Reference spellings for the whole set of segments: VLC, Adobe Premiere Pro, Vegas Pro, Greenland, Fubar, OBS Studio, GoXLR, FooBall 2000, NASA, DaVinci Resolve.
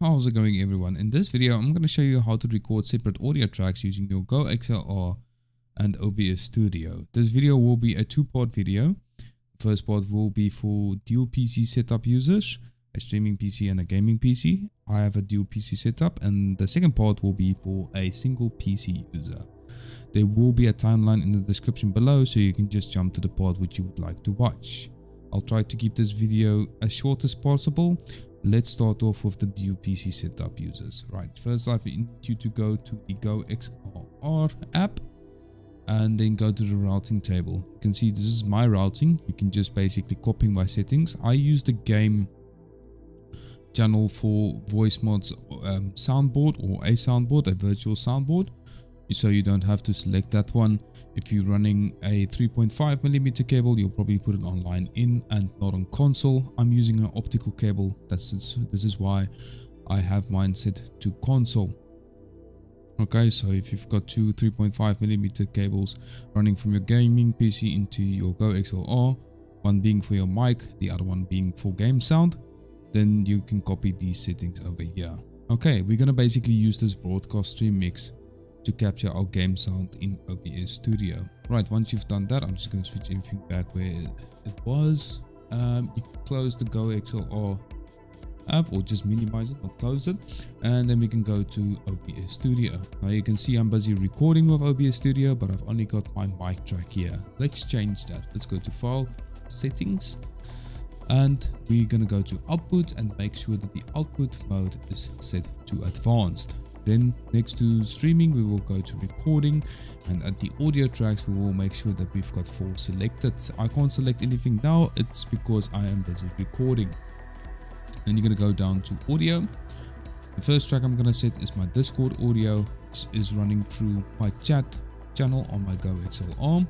How's it going, everyone? In this video I'm going to show you how to record separate audio tracks using your GoXLR and OBS Studio. This video will be a two-part video. The first part will be for dual PC setup users, a streaming PC and a gaming PC. I have a dual PC setup, and the second part will be for a single PC user. There will be a timeline in the description below, so you can just jump to the part which you would like to watch. I'll try to keep this video as short as possible. Let's start off with the dual PC setup users. Right, first I need you to go to the GoXLR app and then go to the routing table. You can see this is my routing. You can just basically copy my settings. I use the game channel for voice mods soundboard, or a soundboard, a virtual soundboard, so you don't have to select that one. If you're running a 3.5mm cable, you'll probably put it on line in and not on console. I'm using an optical cable. This is why I have mine set to console. Okay, so if you've got two 3.5mm cables running from your gaming PC into your GoXLR, one being for your mic, the other one being for game sound, then you can copy these settings over here. Okay, we're gonna basically use this broadcast stream mix to capture our game sound in OBS Studio. Right, once you've done that, I'm just gonna switch everything back where it was. You can close the GoXLR app, or just minimize it, not close it, and then we can go to OBS Studio. Now you can see I'm busy recording with OBS Studio, but I've only got my mic track here. Let's change that. Let's go to File, Settings, and we're gonna go to Output and make sure that the output mode is set to Advanced. Then next to Streaming, we will go to Recording, and at the audio tracks we will make sure that we've got 4 selected. I can't select anything now, it's because I am busy recording. Then you're going to go down to Audio. The first track I'm going to set is my Discord audio, which is running through my chat channel on my GoXLR.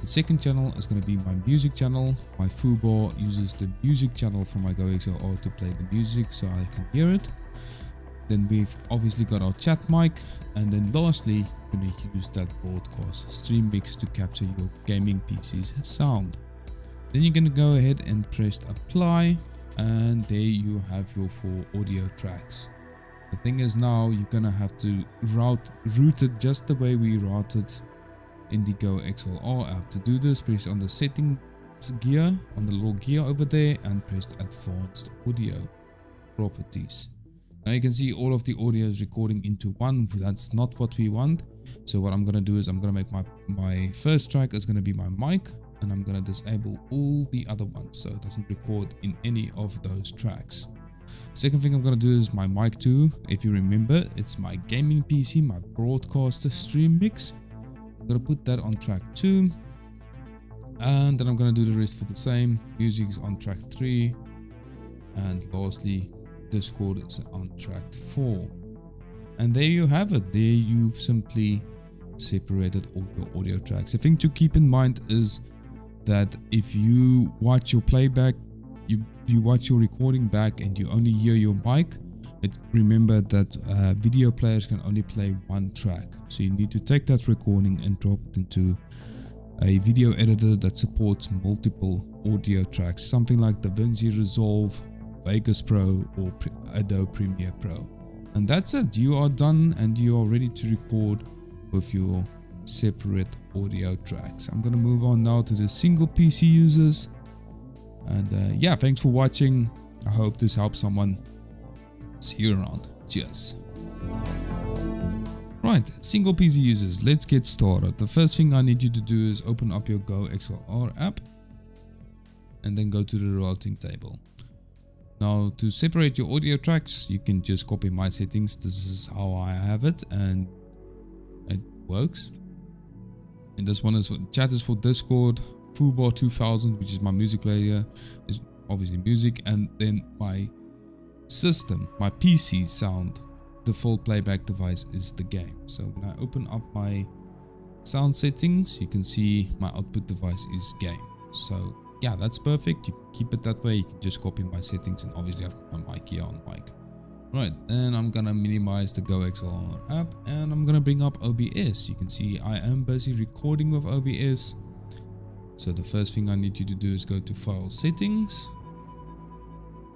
The second channel is going to be my music channel. My Fubar uses the music channel from my GoXLR to play the music so I can hear it. Then we've obviously got our chat mic, and then lastly you're going to use that broadcast stream mix to capture your gaming PC's sound. Then you're going to go ahead and press Apply, and there you have your 4 audio tracks. The thing is, now you're going to have to route it just the way we routed in the GoXLR app. To do this, press on the settings gear, on the little gear over there, and press Advanced Audio Properties. Now you can see all of the audio is recording into one, but that's not what we want. So what I'm going to do is I'm going to make my first track is going to be my mic, and I'm going to disable all the other ones so it doesn't record in any of those tracks. Second thing I'm going to do is my mic too. If you remember, it's my gaming PC, my broadcaster stream mix. I'm going to put that on track 2, and then I'm going to do the rest for the same. Music is on track 3, and lastly Discord is on track 4. And there you have it. There you've simply separated all your audio tracks. The thing to keep in mind is that if you watch your playback, you watch your recording back and you only hear your mic, remember that video players can only play one track. So you need to take that recording and drop it into a video editor that supports multiple audio tracks, something like DaVinci Resolve, Vegas Pro, or Adobe Premiere Pro. And that's it. You are done and you are ready to record with your separate audio tracks. I'm gonna move on now to the single PC users, and yeah, thanks for watching. I hope this helps someone. See you around. Cheers. Right, single PC users, let's get started. The first thing I need you to do is open up your GoXLR app and then go to the routing table. Now, to separate your audio tracks, you can just copy my settings. This is how I have it, and it works. And this one is for chat, is for Discord. FooBall 2000, which is my music player, is obviously music, and then my system, my PC sound default playback device, is the game. So when I open up my sound settings, you can see my output device is game. So yeah, that's perfect. You can keep it that way. You can just copy my settings, and obviously I've got my mic here on mic. Right, then I'm gonna minimize the GoXLR app, and I'm gonna bring up OBS. You can see I am busy recording with OBS, So the first thing I need you to do is go to File Settings,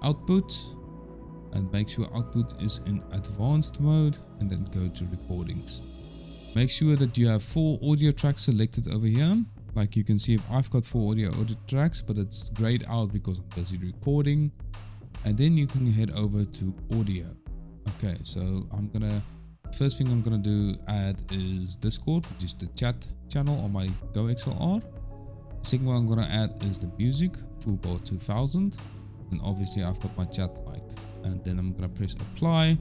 Output, and make sure Output is in Advanced mode, and then go to Recordings. Make sure that you have 4 audio tracks selected over here. Like you can see, if I've got 4 audio tracks, but it's grayed out because I'm busy recording. And then you can head over to Audio. Okay, so first thing I'm gonna do add is Discord, which is the chat channel on my GoXLR. The second one I'm gonna add is the music, FooBall 2000, and obviously I've got my chat mic. And then I'm gonna press Apply.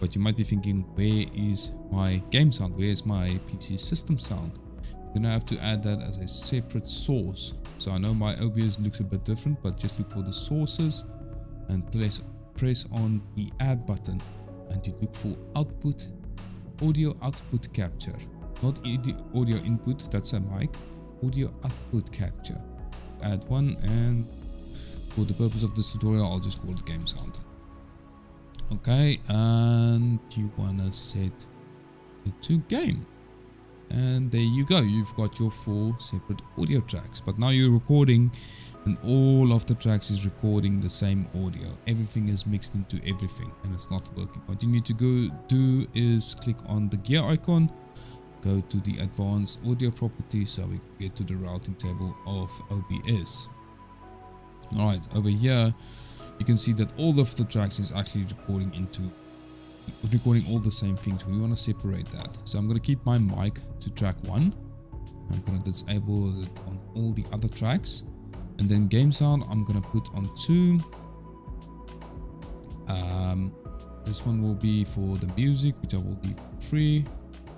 But you might be thinking, where is my game sound? Where is my PC system sound? You're gonna have to add that as a separate source. So I know my OBS looks a bit different, but just look for the sources and press on the add button, and you look for output, audio output capture, not audio input, that's a mic, audio output capture. Add one, and for the purpose of this tutorial, I'll just call it game sound. Okay, and you wanna set it to game. And there you go, you've got your 4 separate audio tracks, but now you're recording and all of the tracks is recording the same audio. Everything is mixed into everything and it's not working. What you need to do is click on the gear icon, go to the advanced audio properties so we can get to the routing table of OBS. Alright, over here you can see that all of the tracks is actually recording all the same things. We want to separate that, so I'm going to keep my mic to track 1. I'm going to disable it on all the other tracks, and then game sound I'm going to put on 2. This one will be for the music, which I will leave on 3,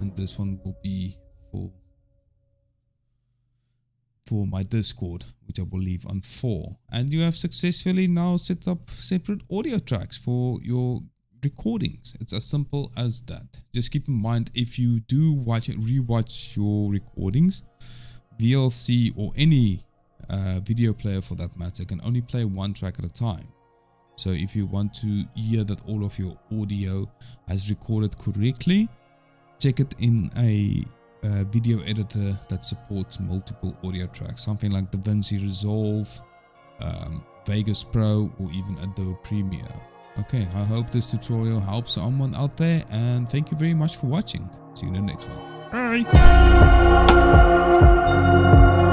and this one will be for my Discord, which I will leave on 4. And you have successfully now set up separate audio tracks for your recordings. It's as simple as that. Just keep in mind, if you do rewatch your recordings, VLC or any video player for that matter can only play 1 track at a time. So if you want to hear that all of your audio has recorded correctly, check it in a video editor that supports multiple audio tracks, something like DaVinci Resolve, Vegas Pro, or even Adobe Premiere. Okay, I hope this tutorial helps someone out there, and thank you very much for watching. See you in the next one. Bye!